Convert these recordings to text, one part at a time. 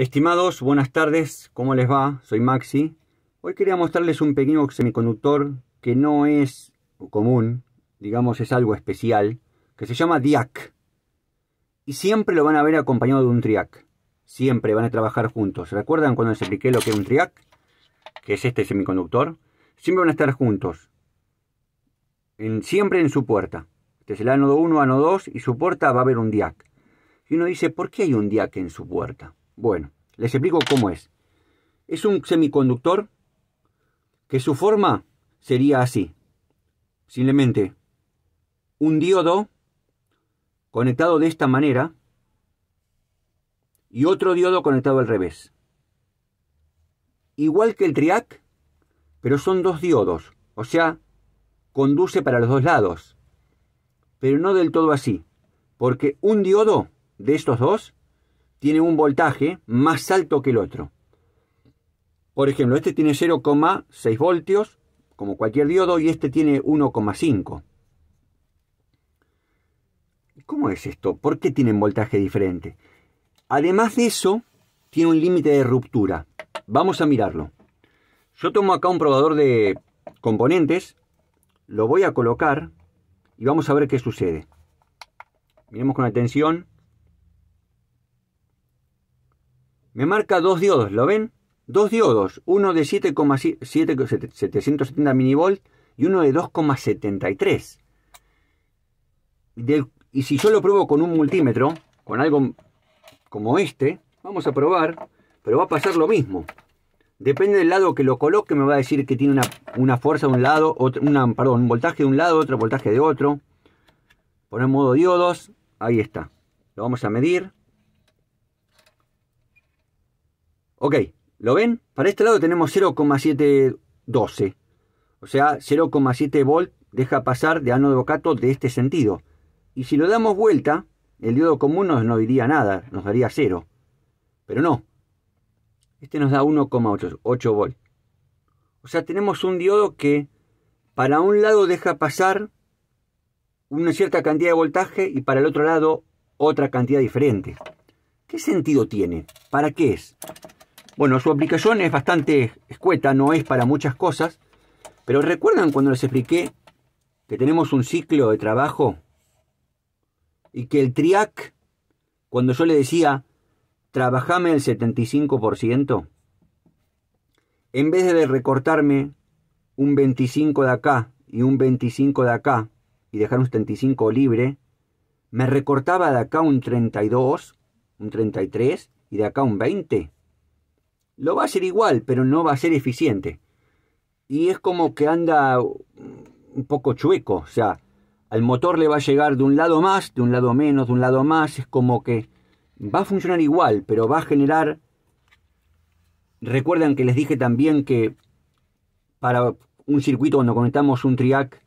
Estimados, buenas tardes, ¿cómo les va? Soy Maxi. Hoy quería mostrarles un pequeño semiconductor que no es común, digamos es algo especial, que se llama DIAC. Y siempre lo van a ver acompañado de un TRIAC. Siempre van a trabajar juntos. ¿Recuerdan cuando les expliqué lo que es un TRIAC? Que es este semiconductor. Siempre van a estar juntos. Siempre en su puerta. Este es el ánodo 1, ánodo 2 y su puerta va a haber un DIAC. Y uno dice, ¿por qué hay un DIAC en su puerta? Bueno, les explico cómo es. Es un semiconductor que su forma sería así. Simplemente un diodo conectado de esta manera y otro diodo conectado al revés. Igual que el TRIAC, pero son dos diodos. O sea, conduce para los dos lados. Pero no del todo así. Porque un diodo de estos dos tiene un voltaje más alto que el otro. Por ejemplo, este tiene 0,6 voltios, como cualquier diodo, y este tiene 1,5. ¿Cómo es esto? ¿Por qué tienen voltaje diferente? Además de eso, tiene un límite de ruptura. Vamos a mirarlo. Yo tomo acá un probador de componentes, lo voy a colocar y vamos a ver qué sucede. Miremos con atención. Me marca dos diodos, ¿lo ven? Dos diodos, uno de 7,770 mV y uno de 2,73. Y si yo lo pruebo con un multímetro, con algo como este, vamos a probar, pero va a pasar lo mismo. Depende del lado que lo coloque, me va a decir que tiene una fuerza de un lado, un voltaje de un lado, otro voltaje de otro. Poner modo diodos, ahí está. Lo vamos a medir. Ok, ¿lo ven? Para este lado tenemos 0,712. O sea, 0,7 volt deja pasar de ánodo a cátodo de este sentido. Y si lo damos vuelta, el diodo común no diría nada, nos daría 0. Pero no. Este nos da 1,8 volt. O sea, tenemos un diodo que para un lado deja pasar una cierta cantidad de voltaje y para el otro lado otra cantidad diferente. ¿Qué sentido tiene? ¿Para qué es? Bueno, su aplicación es bastante escueta, no es para muchas cosas, pero ¿recuerdan cuando les expliqué que tenemos un ciclo de trabajo? Y que el TRIAC, cuando yo le decía, trabajame el 75%, en vez de recortarme un 25 de acá y un 25 de acá y dejar un 75 libre, me recortaba de acá un 32, un 33 y de acá un 20%. Lo va a hacer igual, pero no va a ser eficiente. Y es como que anda un poco chueco. O sea, al motor le va a llegar de un lado más, de un lado menos, de un lado más. Es como que va a funcionar igual, pero va a generar... Recuerdan que les dije también que para un circuito cuando conectamos un TRIAC,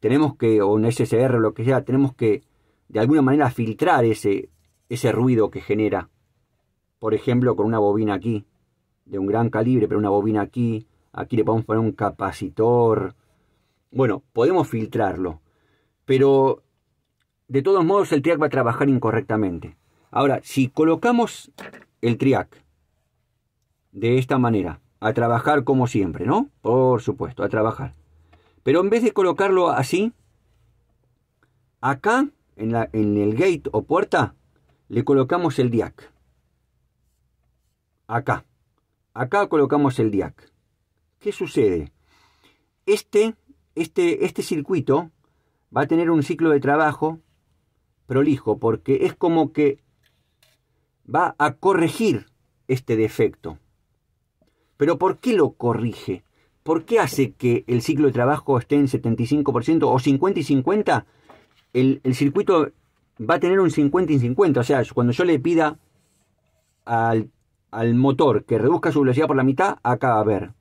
tenemos que, o un SCR o lo que sea, tenemos que de alguna manera filtrar ese ruido que genera. Por ejemplo, con una bobina aquí. De un gran calibre, pero una bobina aquí. Aquí le podemos poner un capacitor. Bueno, podemos filtrarlo. Pero, de todos modos, el TRIAC va a trabajar incorrectamente. Ahora, si colocamos el TRIAC de esta manera, a trabajar como siempre, ¿no? Por supuesto, a trabajar. Pero en vez de colocarlo así, acá, en el gate o puerta, le colocamos el DIAC. Acá. Acá colocamos el DIAC. ¿Qué sucede? Este circuito va a tener un ciclo de trabajo prolijo, porque es como que va a corregir este defecto. ¿Pero por qué lo corrige? ¿Por qué hace que el ciclo de trabajo esté en 75% o 50 y 50? El circuito va a tener un 50 y 50. O sea, cuando yo le pida al motor que reduzca su velocidad por la mitad, acá va a haber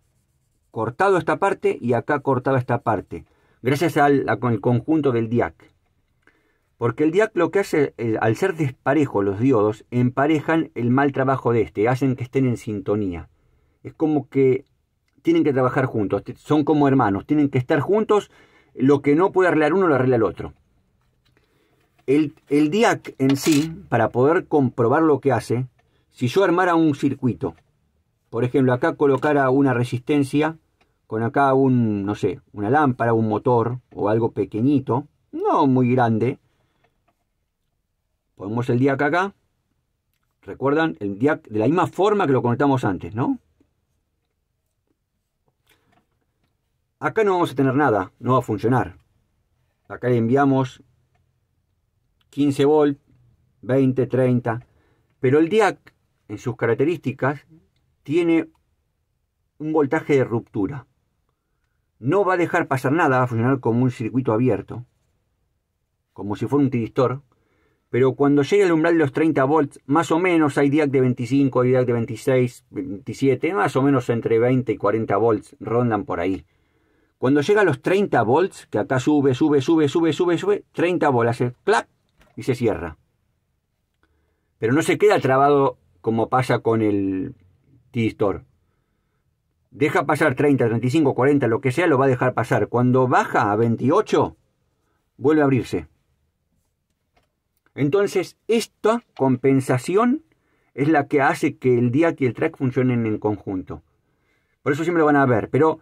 cortado esta parte y acá cortado esta parte, gracias al conjunto del DIAC. Porque el DIAC lo que hace, al ser desparejo los diodos, emparejan el mal trabajo de este, hacen que estén en sintonía. Es como que tienen que trabajar juntos, son como hermanos, tienen que estar juntos, lo que no puede arreglar uno lo arregla el otro. El DIAC en sí, para poder comprobar lo que hace, Si yo armara un circuito, por ejemplo, acá colocara una resistencia, con acá un, no sé, una lámpara, un motor o algo pequeñito, no muy grande. Ponemos el DIAC acá. ¿Recuerdan? El DIAC de la misma forma que lo conectamos antes, ¿no? Acá no vamos a tener nada, no va a funcionar. Acá le enviamos 15 volts, 20, 30. Pero el DIAC, en sus características, tiene un voltaje de ruptura. No va a dejar pasar nada, va a funcionar como un circuito abierto, como si fuera un tiristor. Pero cuando llegue al umbral de los 30 volts, más o menos, hay DIAC de 25, hay DIAC de 26, 27, más o menos entre 20 y 40 volts rondan por ahí. Cuando llega a los 30 volts, que acá sube, sube, sube, sube, sube, sube, 30 volts, hace clac y se cierra. Pero no se queda trabado como pasa con el tiristor. Deja pasar 30, 35, 40, lo que sea, lo va a dejar pasar. Cuando baja a 28, vuelve a abrirse. Entonces, esta compensación es la que hace que el DIAC y el TRIAC funcionen en conjunto. Por eso siempre lo van a ver. Pero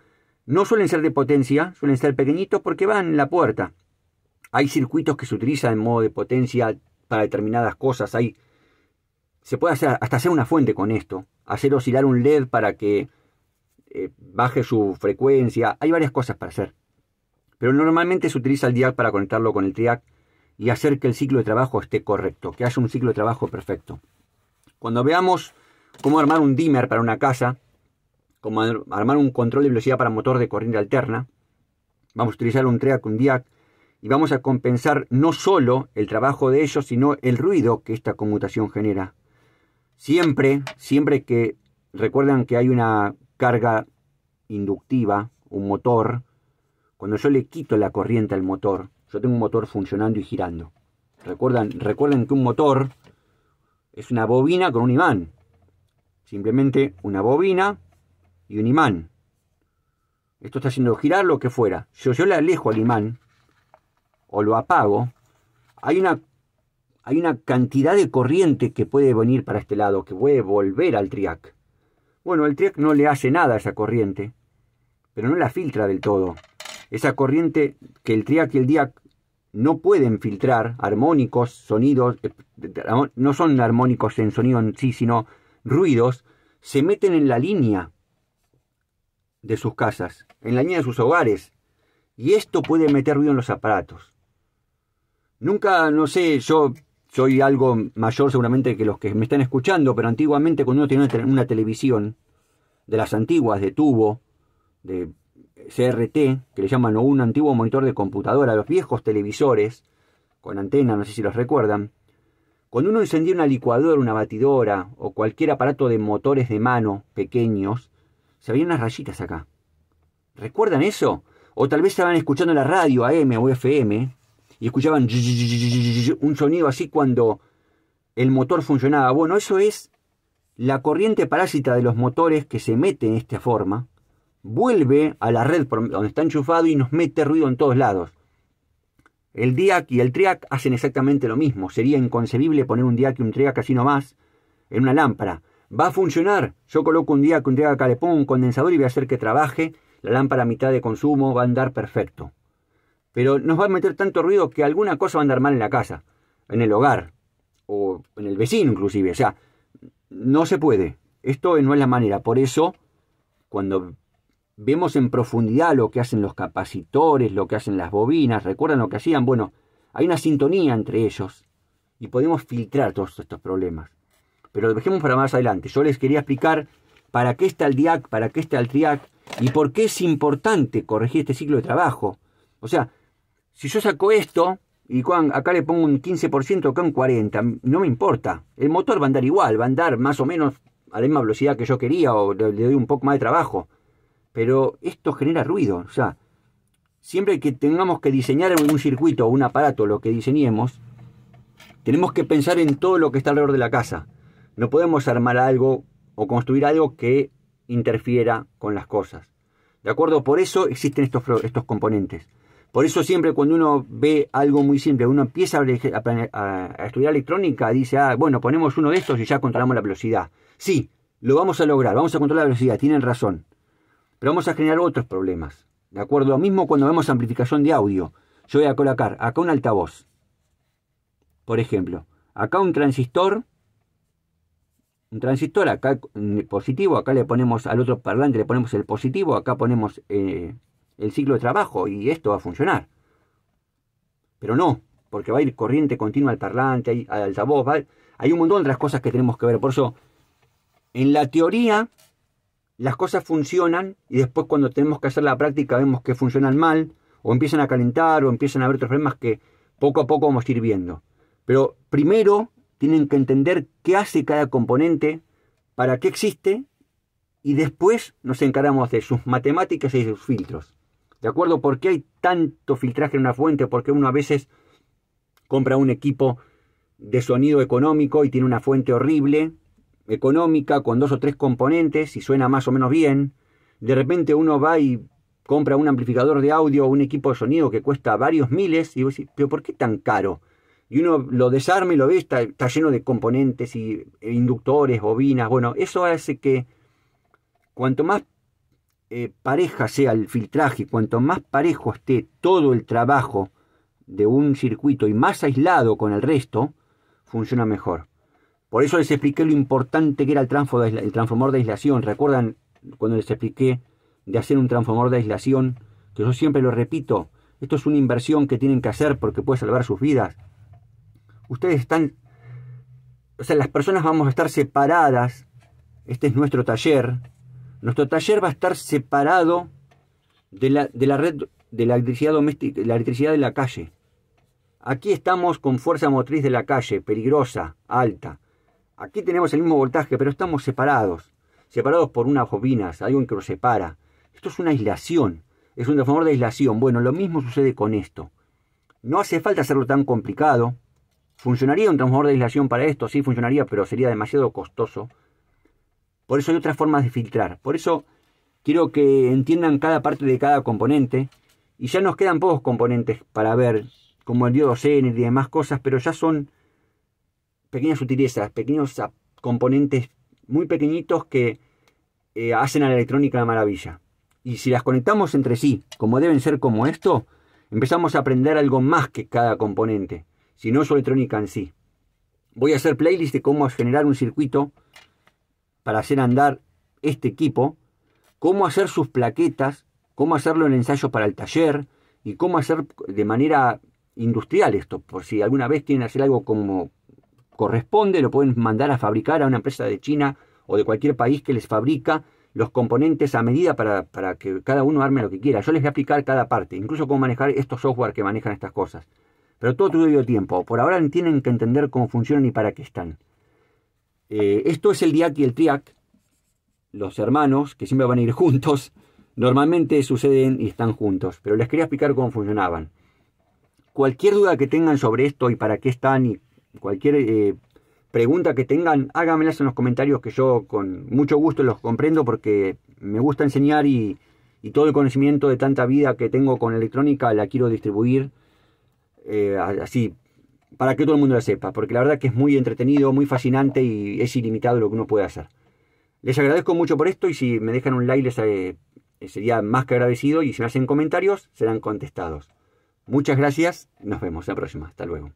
no suelen ser de potencia, suelen ser pequeñitos porque van en la puerta. Hay circuitos que se utilizan en modo de potencia para determinadas cosas. Se puede hacer, hasta hacer una fuente con esto. Hacer oscilar un LED para que baje su frecuencia. Hay varias cosas para hacer. Pero normalmente se utiliza el DIAC para conectarlo con el TRIAC y hacer que el ciclo de trabajo esté correcto, que haya un ciclo de trabajo perfecto. Cuando veamos cómo armar un dimmer para una casa, cómo armar un control de velocidad para motor de corriente alterna, vamos a utilizar un TRIAC, un DIAC, y vamos a compensar no solo el trabajo de ellos, sino el ruido que esta conmutación genera. Siempre que recuerdan que hay una carga inductiva, un motor, cuando yo le quito la corriente al motor, yo tengo un motor funcionando y girando. Recuerden que un motor es una bobina con un imán. Simplemente una bobina y un imán. Esto está haciendo girar lo que fuera. Yo le alejo al imán o lo apago. Hay una cantidad de corriente que puede venir para este lado, que puede volver al TRIAC. Bueno, el TRIAC no le hace nada a esa corriente, pero no la filtra del todo. Esa corriente que el TRIAC y el DIAC no pueden filtrar, armónicos, sonidos, no son armónicos en sonido en sí, sino ruidos, se meten en la línea de sus casas, en la línea de sus hogares. Y esto puede meter ruido en los aparatos. Nunca, no sé, yo soy algo mayor seguramente que los que me están escuchando, pero antiguamente cuando uno tenía una televisión, de las antiguas, de tubo, de CRT, que le llaman un antiguo monitor de computadora, los viejos televisores con antena, no sé si los recuerdan. Cuando uno encendía una licuadora, una batidora o cualquier aparato de motores de mano pequeños, se veían unas rayitas acá. ¿Recuerdan eso? O tal vez estaban escuchando la radio AM o FM y escuchaban un sonido así cuando el motor funcionaba. Bueno, eso es la corriente parásita de los motores que se mete en esta forma. Vuelve a la red donde está enchufado y nos mete ruido en todos lados. El DIAC y el TRIAC hacen exactamente lo mismo. Sería inconcebible poner un DIAC y un TRIAC así nomás en una lámpara. Va a funcionar. Yo coloco un DIAC, un TRIAC, acá le pongo un condensador y voy a hacer que trabaje. La lámpara a mitad de consumo va a andar perfecto. Pero nos va a meter tanto ruido que alguna cosa va a andar mal en la casa, en el hogar o en el vecino inclusive. O sea, no se puede. Esto no es la manera. Por eso, cuando vemos en profundidad lo que hacen los capacitores, lo que hacen las bobinas, ¿recuerdan lo que hacían? Bueno, hay una sintonía entre ellos y podemos filtrar todos estos problemas. Pero lo dejemos para más adelante. Yo les quería explicar para qué está el DIAC, para qué está el TRIAC y por qué es importante corregir este ciclo de trabajo. O sea, si yo saco esto y acá le pongo un 15%, acá un 40%, no me importa. El motor va a andar igual, va a andar más o menos a la misma velocidad que yo quería o le doy un poco más de trabajo. Pero esto genera ruido. O sea, siempre que tengamos que diseñar un circuito o un aparato, lo que diseñemos, tenemos que pensar en todo lo que está alrededor de la casa. No podemos armar algo o construir algo que interfiera con las cosas. ¿De acuerdo? Por eso existen estos componentes. Por eso siempre cuando uno ve algo muy simple, uno empieza a estudiar electrónica, dice, ah, bueno, ponemos uno de estos y ya controlamos la velocidad. Sí, lo vamos a lograr, vamos a controlar la velocidad, tienen razón. Pero vamos a generar otros problemas. ¿De acuerdo? Lo mismo cuando vemos amplificación de audio. Yo voy a colocar acá un altavoz. Por ejemplo, acá un transistor. Un transistor, acá positivo, acá le ponemos al otro parlante, le ponemos el positivo, acá ponemos el ciclo de trabajo y esto va a funcionar. Pero no, porque va a ir corriente continua al parlante, al altavoz, hay un montón de otras cosas que tenemos que ver. Por eso, en la teoría, las cosas funcionan y después cuando tenemos que hacer la práctica vemos que funcionan mal, o empiezan a calentar, o empiezan a haber otros problemas que poco a poco vamos a ir viendo. Pero primero tienen que entender qué hace cada componente, para qué existe, y después nos encargamos de sus matemáticas y sus filtros. ¿De acuerdo? ¿Por qué hay tanto filtraje en una fuente? Porque uno a veces compra un equipo de sonido económico y tiene una fuente horrible, económica, con 2 o 3 componentes y suena más o menos bien. De repente uno va y compra un amplificador de audio o un equipo de sonido que cuesta varios miles y vos decís, ¿pero por qué tan caro? Y uno lo desarma y lo ve, está lleno de componentes y inductores, bobinas. Bueno, eso hace que cuanto más pareja sea el filtraje, cuanto más parejo esté todo el trabajo de un circuito y más aislado con el resto, funciona mejor. Por eso les expliqué lo importante que era el transformador de aislación. ¿Recuerdan cuando les expliqué de hacer un transformador de aislación? Que yo siempre lo repito, esto es una inversión que tienen que hacer porque puede salvar sus vidas. Ustedes están, o sea, las personas vamos a estar separadas. Este es nuestro taller. Nuestro taller va a estar separado de la red de la electricidad doméstica, la electricidad de la calle. Aquí estamos con fuerza motriz de la calle, peligrosa, alta. Aquí tenemos el mismo voltaje, pero estamos separados. Separados por unas bobinas, algo que nos separa. Esto es una aislación, es un transformador de aislación. Bueno, lo mismo sucede con esto. No hace falta hacerlo tan complicado. ¿Funcionaría un transformador de aislación para esto? Sí, funcionaría, pero sería demasiado costoso. Por eso hay otras formas de filtrar. Por eso quiero que entiendan cada parte de cada componente. Y ya nos quedan pocos componentes para ver, como el diodo Zener y demás cosas, pero ya son pequeñas sutilezas, pequeños componentes muy pequeñitos que hacen a la electrónica una maravilla. Y si las conectamos entre sí, como deben ser, como esto, empezamos a aprender algo más que cada componente. Si no, su electrónica en sí. Voy a hacer playlist de cómo generar un circuito para hacer andar este equipo, cómo hacer sus plaquetas, cómo hacerlo en ensayos para el taller y cómo hacer de manera industrial esto. Por si alguna vez quieren hacer algo como corresponde, lo pueden mandar a fabricar a una empresa de China o de cualquier país que les fabrica los componentes a medida para que cada uno arme lo que quiera. Yo les voy a explicar cada parte, incluso cómo manejar estos software que manejan estas cosas. Pero todo tuvo tiempo. Por ahora tienen que entender cómo funcionan y para qué están. Esto es el DIAC y el TRIAC. Los hermanos que siempre van a ir juntos. Normalmente suceden y están juntos. Pero les quería explicar cómo funcionaban. Cualquier duda que tengan sobre esto y para qué están, y cualquier pregunta que tengan, háganmelas en los comentarios, que yo con mucho gusto los comprendo porque me gusta enseñar y todo el conocimiento de tanta vida que tengo con electrónica la quiero distribuir. Así, para que todo el mundo lo sepa, porque la verdad que es muy entretenido, muy fascinante y es ilimitado lo que uno puede hacer. Les agradezco mucho por esto y si me dejan un like sería más que agradecido, y si me hacen comentarios serán contestados. Muchas gracias, nos vemos en la próxima, hasta luego.